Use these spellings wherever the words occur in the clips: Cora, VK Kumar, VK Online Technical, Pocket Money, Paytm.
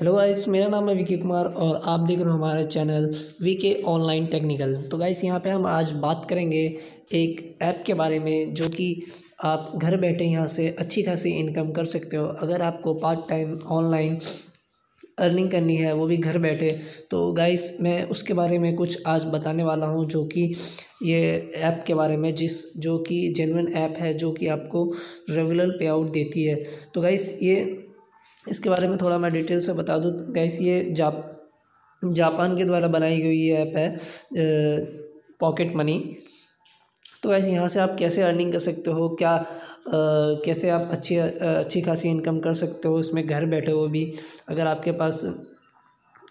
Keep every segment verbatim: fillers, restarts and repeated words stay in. Hello guys, मेरा नाम है वीके कुमार और आप देख रहे हो हमारा चैनल वीके ऑनलाइन टेक्निकल। तो गाइस यहाँ पे हम आज बात करेंगे एक ऐप के बारे में जो कि आप घर बैठे यहाँ से अच्छी खासी इनकम कर सकते हो। अगर आपको पार्ट टाइम ऑनलाइन अर्निंग करनी है, वो भी घर बैठे, तो गाइस मैं उसके बारे में कुछ आज बताने वाला हूँ, जो कि ये ऐप के बारे में जिस जो कि जेन्युइन ऐप है जो कि आपको रेगुलर पे आउट देती है। तो गाइस ये इसके बारे में थोड़ा मैं डिटेल से बता दूं। गाइस ये जाप जापान के द्वारा बनाई गई ये ऐप है पॉकेट मनी। तो गाइस यहाँ से आप कैसे अर्निंग कर सकते हो, क्या आ, कैसे आप अच्छी अच्छी खासी इनकम कर सकते हो इसमें घर बैठे हो भी। अगर आपके पास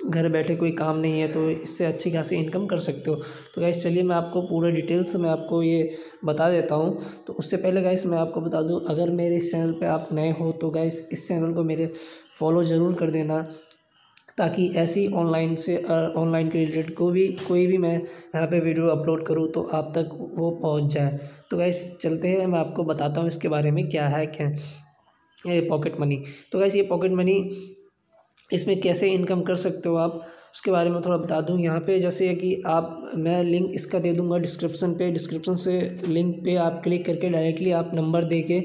घर बैठे कोई काम नहीं है तो इससे अच्छी खासी इनकम कर सकते हो। तो गाइस चलिए मैं आपको पूरे डिटेल्स में आपको ये बता देता हूँ। तो उससे पहले गाइस मैं आपको बता दूँ, अगर मेरे इस चैनल पे आप नए हो तो गाइस इस चैनल को मेरे फॉलो ज़रूर कर देना, ताकि ऐसी ऑनलाइन से ऑनलाइन के रिलेटेड को भी कोई भी मैं यहाँ पे वीडियो अपलोड करूँ तो आप तक वो पहुँच जाए। तो गाइस चलते हैं, मैं आपको बताता हूँ इसके बारे में क्या है क्या ये पॉकेट मनी। तो गाइस ये पॉकेट मनी, इसमें कैसे इनकम कर सकते हो आप, उसके बारे में थोड़ा बता दूं। यहाँ पे जैसे कि आप, मैं लिंक इसका दे दूंगा डिस्क्रिप्शन पे, डिस्क्रिप्शन से लिंक पे आप क्लिक करके डायरेक्टली आप नंबर दे के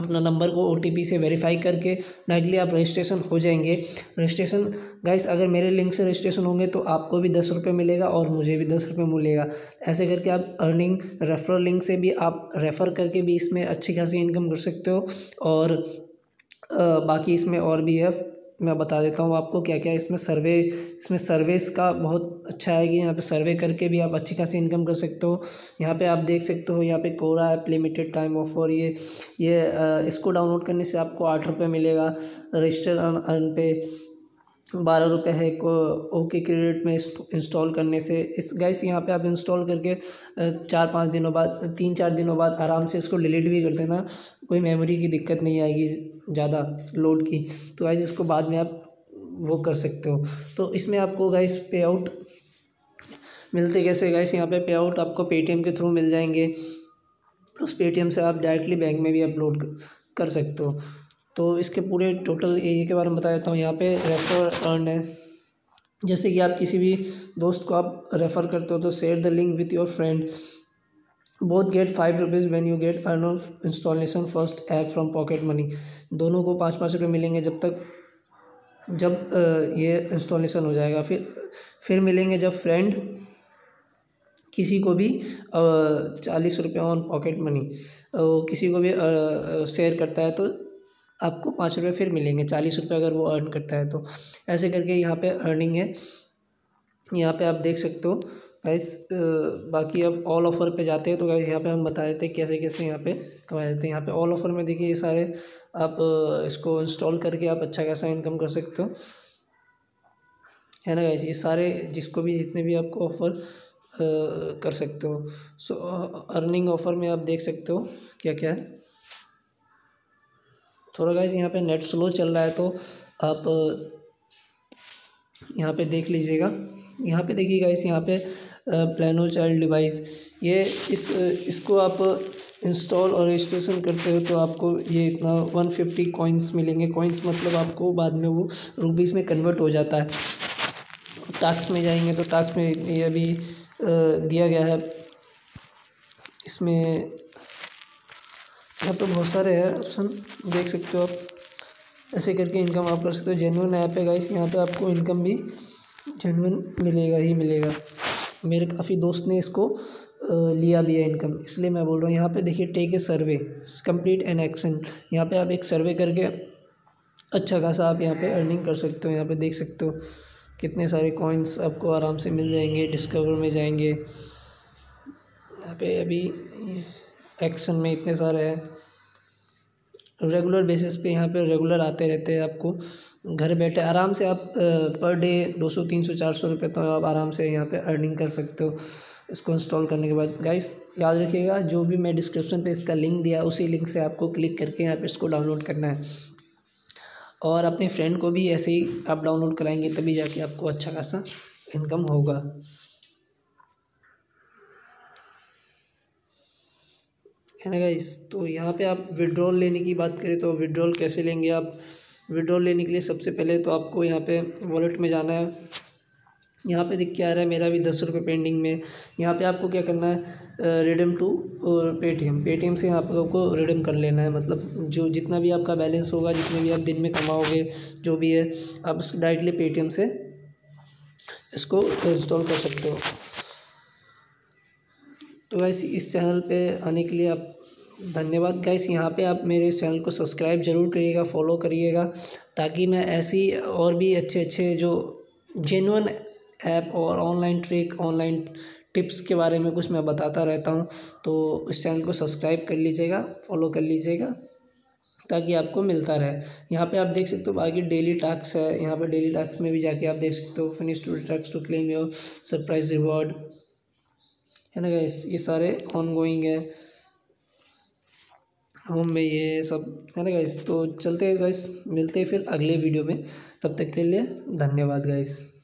अपना नंबर को ओटीपी से वेरीफाई करके डायरेक्टली आप रजिस्ट्रेशन हो जाएंगे। रजिस्ट्रेशन गाइस अगर मेरे लिंक से रजिस्ट्रेशन होंगे तो आपको भी दस रुपये मिलेगा और मुझे भी दस रुपये मिलेगा। ऐसे करके आप अर्निंग रेफरल लिंक से भी आप रेफ़र करके भी इसमें अच्छी खासी इनकम कर सकते हो। और आ, बाकी इसमें और भी है, मैं बता देता हूँ आपको क्या क्या है। इसमें सर्वे, इसमें सर्विस का बहुत अच्छा है कि यहाँ पे सर्वे करके भी आप अच्छी खासी इनकम कर सकते हो। यहाँ पे आप देख सकते हो, यहाँ पे कोरा ऐप लिमिटेड टाइम ऑफर, ये ये इसको डाउनलोड करने से आपको आठ रुपये मिलेगा। रजिस्टर अर्न पे बारह रुपये है। को ओके क्रेडिट में इंस्टॉल करने से इस गाइस यहाँ पे आप इंस्टॉल करके चार पाँच दिनों बाद, तीन चार दिनों बाद आराम से इसको डिलीट भी कर देना, कोई मेमोरी की दिक्कत नहीं आएगी ज़्यादा लोड की। तो गाइस इसको बाद में आप वो कर सकते हो। तो इसमें आपको गाइस पे आउट मिलते कैसे, गाइस यहाँ पे पे आउट आपको पेटीएम के थ्रू मिल जाएंगे। उस पेटीएम से आप डायरेक्टली बैंक में भी अपलोड कर सकते हो। तो इसके पूरे टोटल एरिया के बारे में बता देता हूँ। यहाँ पे रेफर अर्न है, जैसे कि आप किसी भी दोस्त को आप रेफ़र करते हो तो share the link with your friend, both get five rupees when you get earn of installation first app from pocket money. दोनों को पाँच पाँच रुपये मिलेंगे जब तक जब ये इंस्टॉलेशन हो जाएगा। फिर फिर मिलेंगे जब फ्रेंड किसी को भी चालीस रुपये ऑन पॉकेट मनी, किसी को भी शेयर करता है तो आपको पाँच रुपये फिर मिलेंगे, चालीस रुपये अगर वो अर्न करता है। तो ऐसे करके यहाँ पे अर्निंग है, यहाँ पे आप देख सकते हो गाइस। बाकी अब ऑल ऑफ़र पे जाते हैं तो गाइस यहाँ पे हम बता देते हैं कैसे कैसे यहाँ पे कमाए जाते हैं। यहाँ पे ऑल ऑफ़र में देखिए ये सारे आप इसको इंस्टॉल करके आप अच्छा खासा इनकम कर सकते हो, है ना गाइस। ये सारे जिसको भी जितने भी आपको ऑफ़र कर सकते हो। सो अर्निंग ऑफ़र में आप देख सकते हो क्या क्या है। थोड़ा गाइस यहाँ पे नेट स्लो चल रहा है तो आप यहाँ पे देख लीजिएगा। यहाँ पे देखिए गाइस, यहाँ पे प्लानो चाइल्ड डिवाइस, ये इस इसको आप इंस्टॉल और रजिस्ट्रेशन करते हो तो आपको ये इतना वन फिफ्टी कॉइन्स मिलेंगे। कॉइन्स मतलब आपको बाद में वो रुपीज़ में कन्वर्ट हो जाता है। टास्क में जाएंगे तो टास्क में ये भी दिया गया है, इसमें यहाँ पर बहुत सारे हैं ऑप्शन देख सकते हो आप। ऐसे करके इनकम आप कर सकते हो। जेन्युइन ऐप है गाइस, यहाँ पे आपको इनकम भी जेन्युइन मिलेगा ही मिलेगा। मेरे काफ़ी दोस्त ने इसको लिया भी है इनकम, इसलिए मैं बोल रहा हूँ। यहाँ पे देखिए take a survey complete an action, यहाँ पे आप एक सर्वे करके अच्छा खासा आप यहाँ पर अर्निंग कर सकते हो। यहाँ पर देख सकते हो कितने सारे कॉइन्स आपको आराम से मिल जाएंगे। डिस्कवर में जाएंगे, यहाँ पर अभी एक्शन में इतने सारे हैं। रेगुलर बेसिस पे यहाँ पे रेगुलर आते रहते हैं, आपको घर बैठे आराम से आप पर डे दो सौ तीन सौ चार सौ रुपये तो आप आराम से यहाँ पे अर्निंग कर सकते हो इसको इंस्टॉल करने के बाद। गाइस याद रखिएगा, जो भी मैं डिस्क्रिप्शन पे इसका लिंक दिया उसी लिंक से आपको क्लिक करके यहाँ पे इसको डाउनलोड करना है। और अपने फ्रेंड को भी ऐसे ही आप डाउनलोड कराएंगे तभी जाके आपको अच्छा खासा इनकम होगा। है ना गाइस। तो यहाँ पे आप विड्रॉल लेने की बात करें तो विड्रॉल कैसे लेंगे आप, विड्रॉल लेने के लिए सबसे पहले तो आपको यहाँ पे वॉलेट में जाना है। यहाँ पे दिख के आ रहा है मेरा भी दस रुपये पेंडिंग में। यहाँ पे आपको क्या करना है, रिडीम टू और पेटीएम पेटीएम से यहाँ पर आपको रिडीम कर लेना है। मतलब जो जितना भी आपका बैलेंस होगा, जितने भी आप दिन में कमाओगे, जो भी है, आप डायरेक्टली पेटीएम से इसको इंस्टॉल कर सकते हो। तो गाइस, इस चैनल पे आने के लिए आप धन्यवाद। गाइस, यहाँ पे आप मेरे चैनल को सब्सक्राइब ज़रूर करिएगा, फॉलो करिएगा, ताकि मैं ऐसी और भी अच्छे अच्छे जो जेन्युइन ऐप और ऑनलाइन ट्रिक, ऑनलाइन टिप्स के बारे में कुछ मैं बताता रहता हूँ। तो इस चैनल को सब्सक्राइब कर लीजिएगा, फॉलो कर लीजिएगा, ताकि आपको मिलता रहे। यहाँ पे आप देख सकते हो बाकी डेली टास्क है। यहाँ पे डेली टास्क में भी जाके आप देख सकते हो, finish two task to claim your surprise reward, है ना गाइस। ये सारे ऑनगोइंग है, होम में ये सब, है ना गाइस। तो चलते हैं गाइस, मिलते हैं फिर अगले वीडियो में। तब तक के लिए धन्यवाद गाइस।